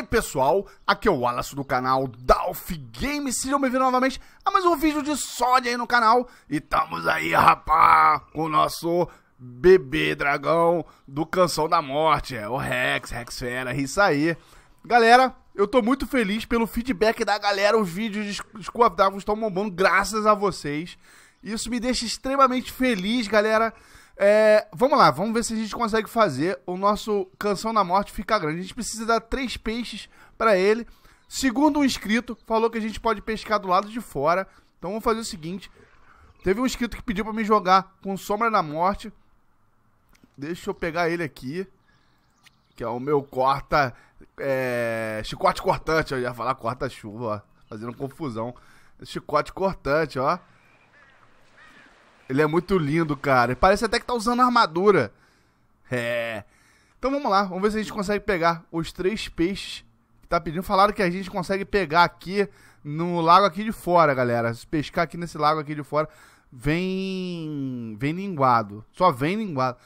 aí pessoal, aqui é o Wallace do canal Dawn of Games, sejam bem-vindos novamente a mais um vídeo de SOD aí no canal. E estamos aí, rapá, com o nosso bebê dragão do Canção da Morte, o Rex Fera, isso aí. Galera, eu tô muito feliz pelo feedback da galera, os vídeos de School of Dragons estão bombando graças a vocês. Isso me deixa extremamente feliz, galera. Vamos lá, vamos ver se a gente consegue fazer o nosso Canção da Morte ficar grande. A gente precisa dar 3 peixes pra ele. Segundo um inscrito, falou que a gente pode pescar do lado de fora. Então vamos fazer o seguinte. Teve um inscrito que pediu pra me jogar com Sombra da Morte. Deixa eu pegar ele aqui. Que é o meu corta... chicote cortante, eu ia falar corta-chuva, ó. Fazendo confusão. Chicote cortante, ó. Ele é muito lindo, cara. Parece até que tá usando armadura. Então vamos lá. Vamos ver se a gente consegue pegar os 3 peixes que tá pedindo. Falaram que a gente consegue pegar aqui no lago aqui de fora, galera. Se pescar aqui nesse lago aqui de fora, vem linguado. Só vem linguado.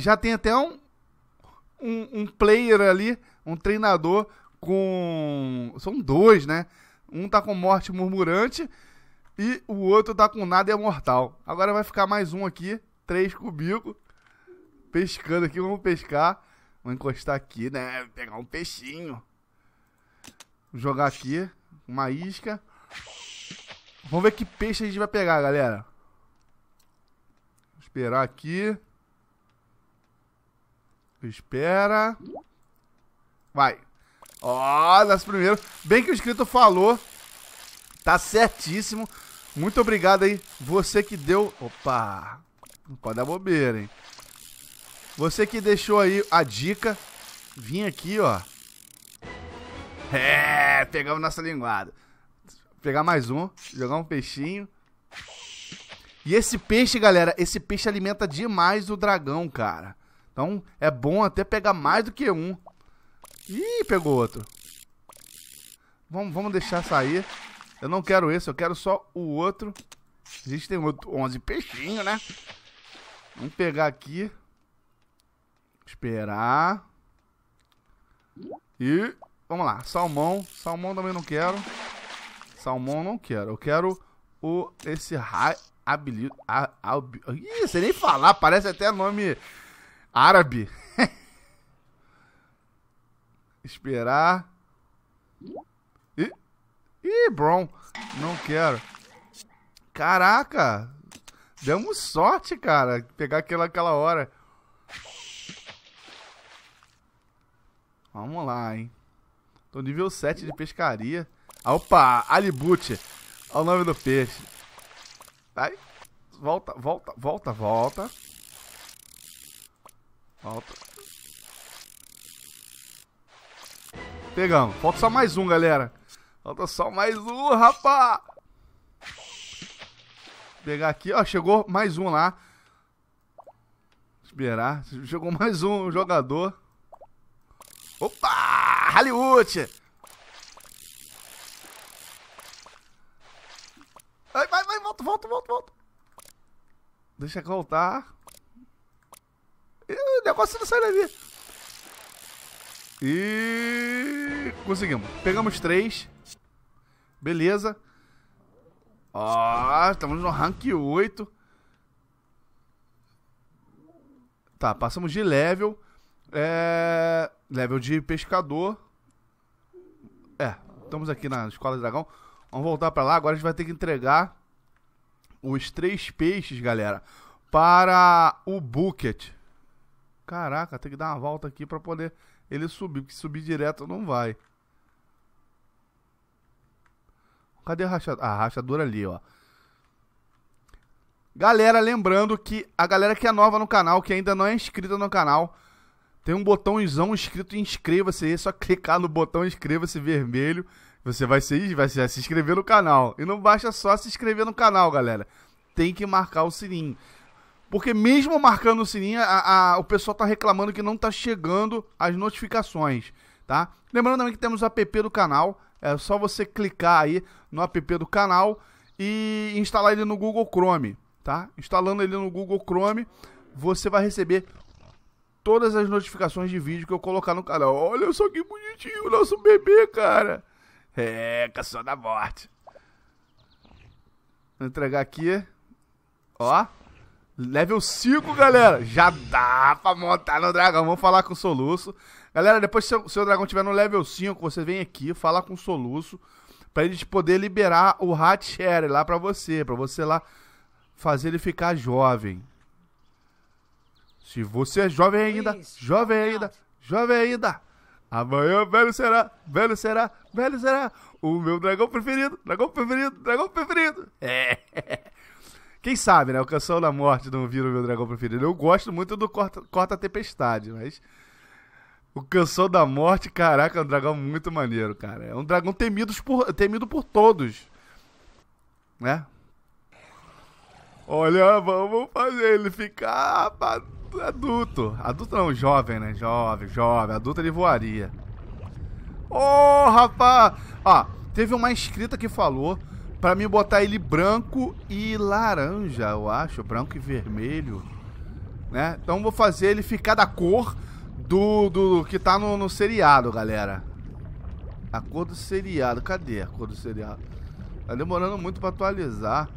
Já tem até um player ali, um treinador com... São 2, né? Um tá com morte murmurante... E o outro tá com nada é mortal. Agora vai ficar mais um aqui. 3 cubicos. Pescando aqui. Vamos pescar. Vou encostar aqui, né? Pegar um peixinho. Vou jogar aqui. Uma isca. Vamos ver que peixe a gente vai pegar, galera. Vou esperar aqui. Espera. Vai. Ó, nosso primeiro. Bem que o inscrito falou. Tá certíssimo. Muito obrigado aí, você que deu... Opa! Não pode dar bobeira, hein? Você que deixou aí a dica. Vim aqui, ó. Pegamos nossa linguada. Vou pegar mais um. Jogar um peixinho. E esse peixe, galera, esse peixe alimenta demais o dragão, cara. Então, é bom até pegar mais do que um. Ih, pegou outro. Vamos deixar sair. Eu não quero esse, eu quero só o outro. A gente tem outro 11 peixinhos, né? Vamos pegar aqui. Esperar. E vamos lá, salmão. Salmão também não quero. Salmão não quero. Eu quero o esse habilido. Ih, sei nem falar, parece até nome árabe. Esperar. Ih. Ih, Bron, não quero. Caraca, demos sorte, cara. Pegar aquela hora. Vamos lá, hein. Tô nível 7 de pescaria. Opa, alibute. Olha o nome do peixe. Vai, volta. Volta. Pegamos, falta só mais um, galera. Falta só mais um, rapá! Pegar aqui, ó, chegou mais um lá. Esperar, chegou mais um jogador. Opa! Hollywood! Vai, volta! Deixa que voltar. Ih, o negócio não sai dali. E... conseguimos, pegamos 3. Beleza. Ó, estamos no rank 8. Tá, passamos de level. Level de pescador. Estamos aqui na Escola do Dragão. Vamos voltar pra lá. Agora a gente vai ter que entregar os 3 peixes, galera, para o bucket. Caraca, tem que dar uma volta aqui pra poder ele subir, porque subir direto não vai. Cadê a rachadura? A rachadura ali, ó. Galera, lembrando que a galera que é nova no canal, que ainda não é inscrita no canal, tem um botãozão escrito inscreva-se aí. É só clicar no botão inscreva-se vermelho. Você vai se inscrever no canal. E não basta só se inscrever no canal, galera. Tem que marcar o sininho. Porque mesmo marcando o sininho, o pessoal tá reclamando que não tá chegando as notificações, tá? Lembrando também que temos o app do canal. É só você clicar aí no app do canal e instalar ele no Google Chrome, tá? Instalando ele no Google Chrome, você vai receber todas as notificações de vídeo que eu colocar no canal. Olha só que bonitinho o nosso bebê, cara. É, caçador da morte. Vou entregar aqui. Ó. Level 5, galera. Já dá pra montar no dragão. Vamos falar com o Soluço. Galera, depois que o seu dragão tiver no level 5, você vem aqui, falar com o Soluço, pra ele poder liberar o Hat Share lá pra você lá fazer ele ficar jovem. Se você é jovem ainda, jovem ainda, jovem ainda, amanhã velho será, velho será, velho será o meu dragão preferido, dragão preferido, dragão preferido. É. Quem sabe, né? O Canção da Morte não vira o meu dragão preferido. Eu gosto muito do Corta-Tempestade, mas... o Canção da Morte, caraca, é um dragão muito maneiro, cara. É um dragão temido por todos, né? Olha, vamos fazer ele ficar adulto. Adulto não, jovem, né? Jovem, jovem. Adulto ele voaria. Ô, rapaz! Ó, teve uma inscrita que falou pra mim botar ele branco e laranja, eu acho. Branco e vermelho, né? Então vou fazer ele ficar da cor... Do que tá no seriado, galera. A cor do seriado. Cadê a cor do seriado? Tá demorando muito pra atualizar.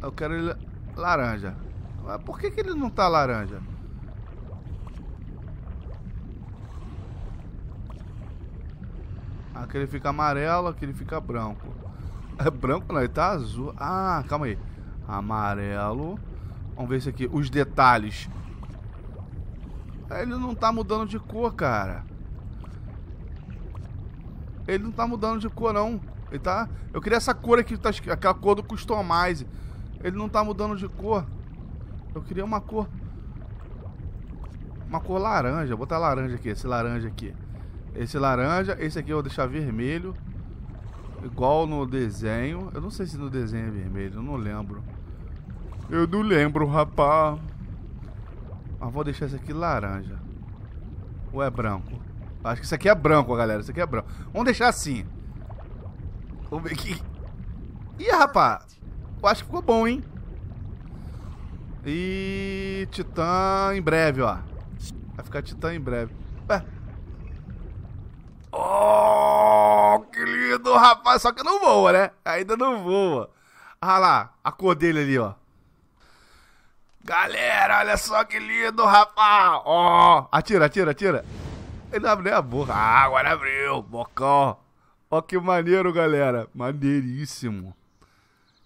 Eu quero ele laranja. Mas por que ele não tá laranja? Ah, que ele fica amarelo, que ele fica branco. É branco não, ele tá azul. Ah, calma aí. Amarelo... Vamos ver isso aqui, os detalhes. Ele não tá mudando de cor, cara. Ele não tá mudando de cor, não. Ele tá... eu queria essa cor aqui, aquela cor do Customize. Ele não tá mudando de cor. Eu queria uma cor... uma cor laranja. Vou botar laranja aqui, esse laranja aqui. Esse laranja, esse aqui eu vou deixar vermelho. Igual no desenho. Eu não sei se no desenho é vermelho, eu não lembro. Eu não lembro, rapaz. Mas vou deixar esse aqui laranja. Ou é branco? Acho que isso aqui é branco, galera. Isso aqui é branco. Vamos deixar assim. Vamos ver aqui. Ih, rapaz. Eu acho que ficou bom, hein? E... Titã em breve, ó. Vai ficar Titã em breve. Ué. Oh, que lindo, rapaz. Só que não voa, né? Ainda não voa. Ah lá, a cor dele ali, ó. Galera, olha só que lindo, rapaz. Ó, atira, atira, atira. Ele não abre nem a boca. Ah, agora abriu, bocão. Ó que maneiro, galera. Maneiríssimo.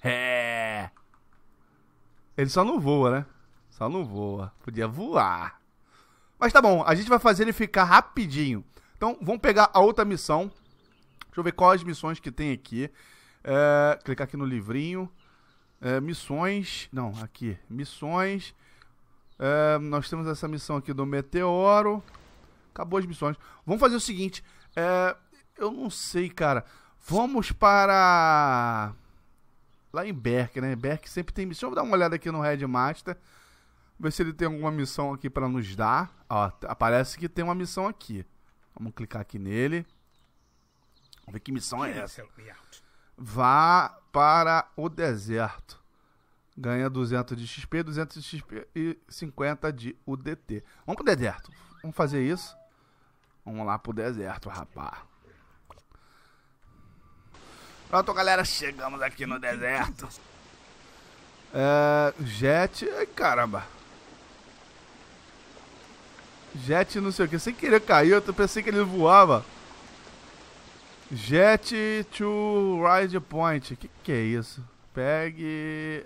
É. Ele só não voa, né? Só não voa. Podia voar. Mas tá bom, a gente vai fazer ele ficar rapidinho. Então, vamos pegar a outra missão. Deixa eu ver quais missões que tem aqui. É, clicar aqui no livrinho. É, missões, não, aqui, missões, é, nós temos essa missão aqui do meteoro, acabou as missões. Vamos fazer o seguinte, é, eu não sei, cara, vamos para, lá em Berk, né, Berk sempre tem missão. Deixa eu dar uma olhada aqui no Redmaster, ver se ele tem alguma missão aqui para nos dar. Ó, aparece que tem uma missão aqui, vamos clicar aqui nele, vamos ver que missão é essa. Vá para o deserto. Ganha 200 de XP, 200 de XP e 50 de UDT. Vamos pro deserto. Vamos fazer isso. Vamos lá pro deserto, rapaz. Pronto, galera. Chegamos aqui no deserto. É, jet. Ai, caramba. Jet não sei o que. Sem querer caiu. Eu pensei que ele voava. Jet to Ride Point. Que é isso? Pegue...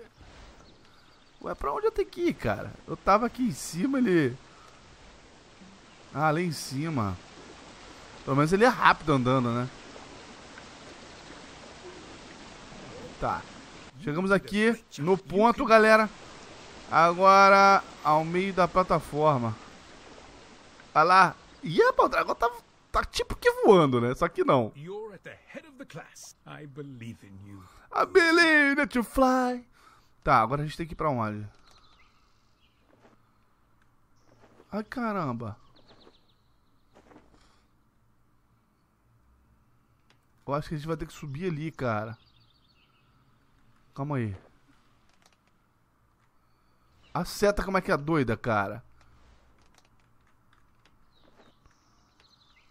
ué, pra onde eu tenho que ir, cara? Eu tava aqui em cima, ele... ah, lá em cima. Pelo menos ele é rápido andando, né? Tá. Chegamos aqui no ponto, galera. Agora, ao meio da plataforma. Olha lá. Ih, rapaz, o dragão tá... tá tipo que voando, né? Só que não. I believe that you fly. Tá, agora a gente tem que ir pra onde? Ai, caramba. Eu acho que a gente vai ter que subir ali, cara. Calma aí. A seta como é que é doida, cara.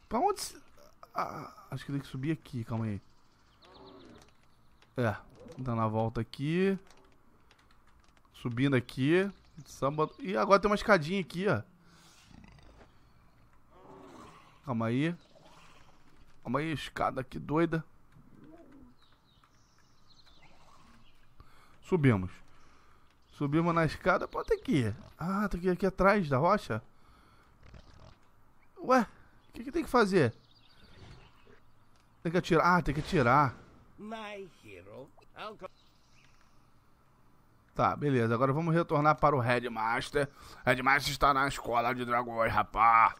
Pra onde... acho que tem que subir aqui, calma aí. É, dando a volta aqui. Subindo aqui. Samba... E agora tem uma escadinha aqui, ó. Calma aí. Calma aí, escada aqui doida. Subimos. Subimos na escada. Pô, tem que ir. Ah, tem que ir aqui atrás da rocha. Ué, o que, que tem que fazer? Tem que atirar. Ah, tem que atirar. Tá, beleza. Agora vamos retornar para o Redmaster. Redmaster está na escola de dragões, rapá.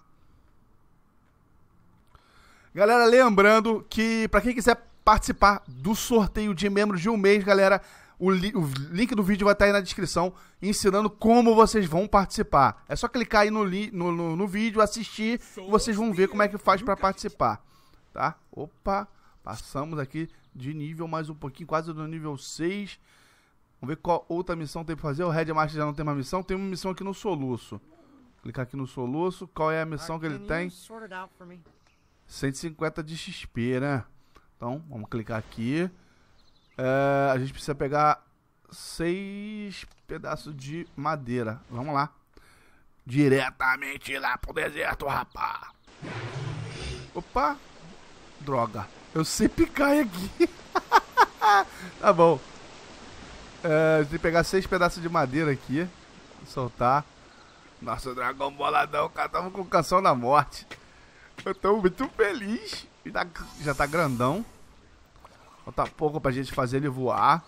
Galera, lembrando que para quem quiser participar do sorteio de membros de um mês, galera... O link do vídeo vai estar aí na descrição, ensinando como vocês vão participar. É só clicar aí no vídeo, assistir, e vocês vão ver como é que faz para participar. Tá? Opa, passamos aqui de nível mais um pouquinho, quase no nível 6. Vamos ver qual outra missão tem para fazer. O Redmaster já não tem mais missão, tem uma missão aqui no Soluço. Clicar aqui no Soluço, qual é a missão que ele tem? 150 de XP, né? Então, vamos clicar aqui. A gente precisa pegar 6 pedaços de madeira. Vamos lá. Diretamente lá pro deserto, rapá. Opa. Droga. Eu sei picar aqui. Tá bom. A gente tem que pegar 6 pedaços de madeira aqui. Soltar. Nossa, dragão boladão. Cara, tava com canção da morte. Eu tô muito feliz. Já tá grandão. Falta pouco pra gente fazer ele voar.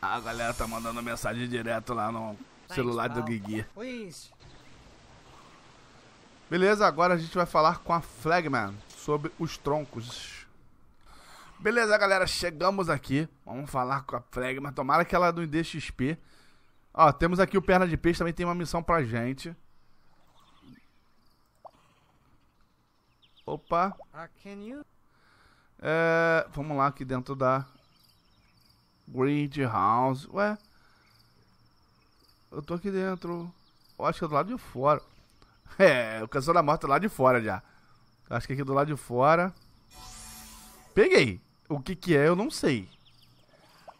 A galera tá mandando mensagem direto lá no celular do Guigui. Beleza, agora a gente vai falar com a Flagman sobre os troncos. Beleza, galera, chegamos aqui. Vamos falar com a Flagman. Tomara que ela não dê XP. Ó, temos aqui o Perna de Peixe, também tem uma missão pra gente. Opa, vamos lá aqui dentro da Great House. Ué, eu tô aqui dentro. Eu acho que é do lado de fora. É, o Canção da Morte é do lado de fora já. Acho que aqui do lado de fora. Peguei. O que que é, eu não sei.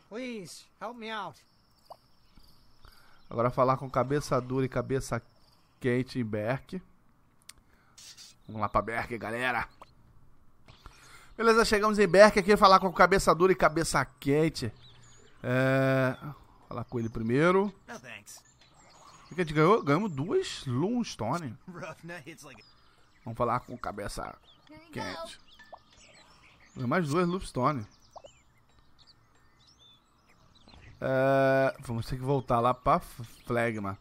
Please, help me out. Agora falar com cabeça dura e cabeça quente em Berk. Vamos lá pra Berk, galera. Beleza, chegamos em Berk aqui, falar com cabeça dura e cabeça quente. Falar com ele primeiro. O que a gente ganhou? Ganhamos 2 Loom Stone. Vamos falar com cabeça quente. Mais 2 Loom Stone. Vamos ter que voltar lá pra Flagma.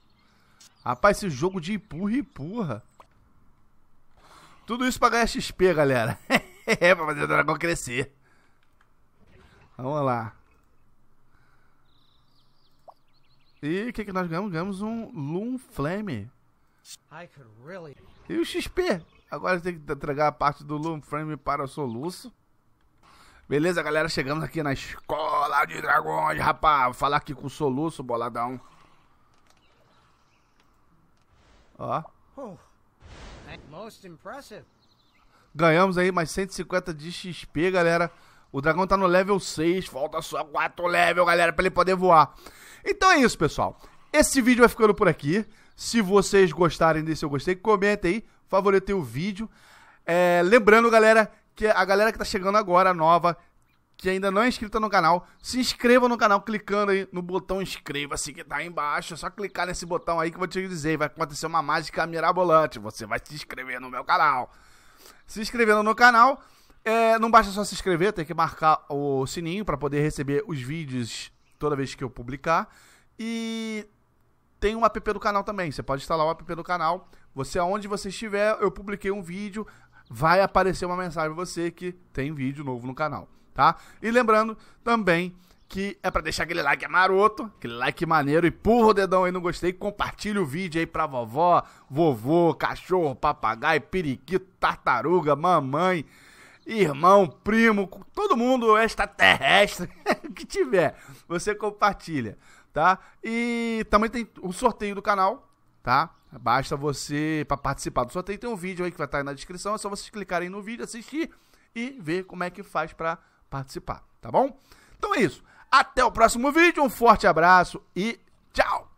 Rapaz, esse jogo de empurra e empurra. Tudo isso pra ganhar XP, galera. É, pra fazer o dragão crescer. Vamos lá. E o que que nós ganhamos? Ganhamos um Loom Flame. E o XP? Agora tem que entregar a parte do Loom Flame para o Soluço. Beleza, galera. Chegamos aqui na escola de dragões, rapaz. Vou falar aqui com o Soluço, boladão. Ó. Ganhamos aí mais 150 de XP, galera. O dragão tá no level 6. Falta só 4 level, galera, pra ele poder voar. Então é isso, pessoal. Esse vídeo vai ficando por aqui. Se vocês gostarem desse eu gostei, comenta aí, favoritei o vídeo. Lembrando, galera, que a galera que tá chegando agora, nova, que ainda não é inscrita no canal, se inscreva no canal clicando aí no botão inscreva-se que tá aí embaixo. É só clicar nesse botão aí que eu vou te dizer, vai acontecer uma mágica mirabolante. Você vai se inscrever no meu canal. Se inscrevendo no canal, não basta só se inscrever, tem que marcar o sininho para poder receber os vídeos toda vez que eu publicar. E tem um app do canal também, você pode instalar o app do canal. Você, aonde você estiver, eu publiquei um vídeo, vai aparecer uma mensagem pra você que tem vídeo novo no canal. Tá? E lembrando também que é pra deixar aquele like maroto, aquele like maneiro, e empurra o dedão aí no gostei, compartilha o vídeo aí pra vovó, vovô, cachorro, papagaio, periquito, tartaruga, mamãe, irmão, primo, todo mundo extraterrestre que tiver, você compartilha, tá? E também tem o sorteio do canal, tá? Basta você, para participar do sorteio, tem um vídeo aí que vai estar aí na descrição, é só vocês clicarem no vídeo, assistir e ver como é que faz para participar, tá bom? Então é isso, até o próximo vídeo, um forte abraço e tchau!